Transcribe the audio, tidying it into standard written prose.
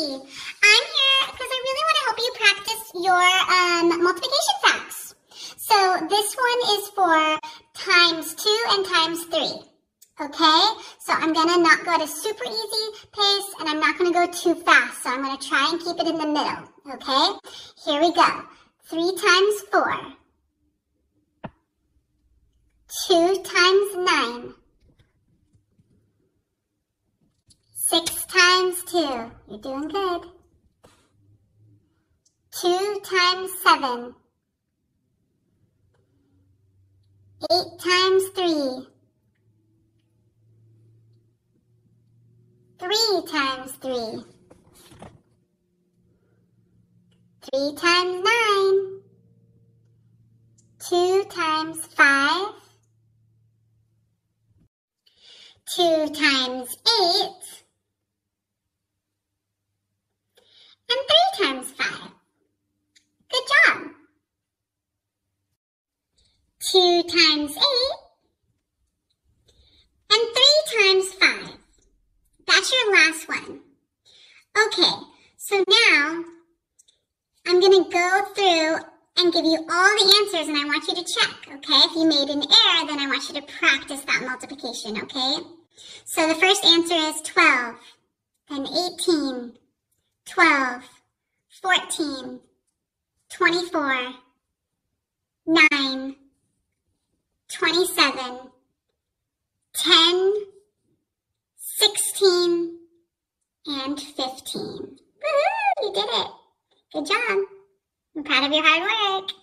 Hey, I'm here because I really want to help you practice your multiplication facts. So this one is for times 2 and times 3. Okay, so I'm going to not go at a super easy pace and I'm not going to go too fast. So I'm going to try and keep it in the middle. Okay, here we go. 3 times 4. 2 times 9. 6 times 2, you're doing good. 2 times 7. 8 times 3. 3 times 3. 3 times 9. 2 times 5. 2 times 8. And 3 times 5. Good job. 2 times 8. And 3 times 5. That's your last one. Okay, so now I'm going to go through and give you all the answers, and I want you to check, okay? If you made an error, then I want you to practice that multiplication, okay? So the first answer is 12, then 18, 12, 14, 24, 9, 27, 10, 16, and 15. Woohoo! You did it. Good job. I'm proud of your hard work.